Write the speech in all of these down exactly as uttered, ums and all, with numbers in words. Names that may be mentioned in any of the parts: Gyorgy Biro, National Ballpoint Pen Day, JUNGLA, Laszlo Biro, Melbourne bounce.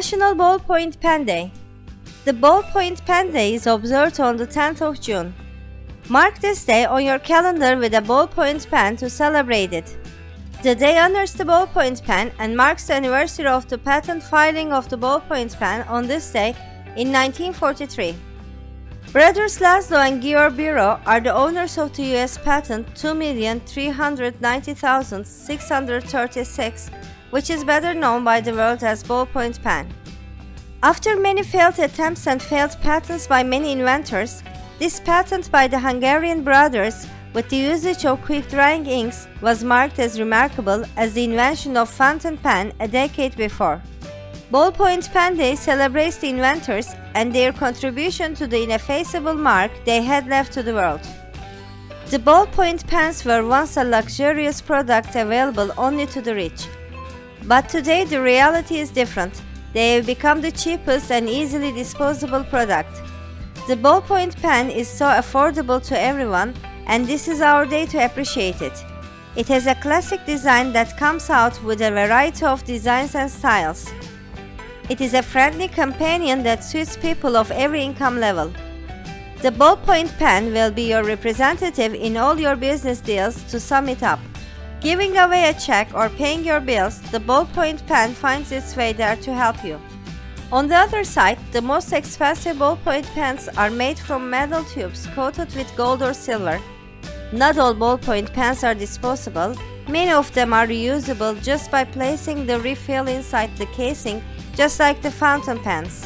National Ballpoint Pen Day. The Ballpoint Pen Day is observed on the tenth of June. Mark this day on your calendar with a ballpoint pen to celebrate it. The day honors the ballpoint pen and marks the anniversary of the patent filing of the ballpoint pen on this day in nineteen forty-three. Brothers Laszlo and Gyorgy Biro are the owners of the U S patent two million three hundred ninety thousand six hundred thirty-six, which is better known by the world as ballpoint pen. After many failed attempts and failed patents by many inventors, this patent by the Hungarian brothers with the usage of quick-drying inks was marked as remarkable as the invention of fountain pen a decade before. Ballpoint Pen Day celebrates the inventors and their contribution to the ineffaceable mark they had left to the world. The ballpoint pens were once a luxurious product available only to the rich. But today the reality is different. They have become the cheapest and easily disposable product. The ballpoint pen is so affordable to everyone, and this is our day to appreciate it. It has a classic design that comes out with a variety of designs and styles. It is a friendly companion that suits people of every income level. The ballpoint pen will be your representative in all your business deals. To sum it up, giving away a check or paying your bills, the ballpoint pen finds its way there to help you. On the other side, the most expensive ballpoint pens are made from metal tubes coated with gold or silver. Not all ballpoint pens are disposable. Many of them are reusable just by placing the refill inside the casing, just like the fountain pens.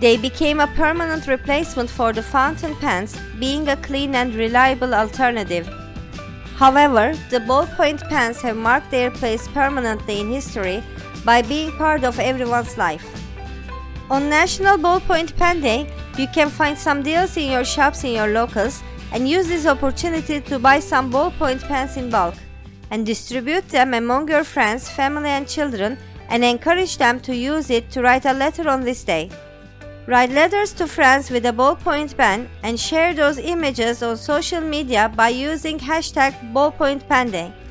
They became a permanent replacement for the fountain pens, being a clean and reliable alternative. However, the ballpoint pens have marked their place permanently in history by being part of everyone's life. On National Ballpoint Pen Day, you can find some deals in your shops in your locals and use this opportunity to buy some ballpoint pens in bulk and distribute them among your friends, family and children, and encourage them to use it to write a letter on this day. Write letters to friends with a ballpoint pen and share those images on social media by using hashtag ballpoint pen day.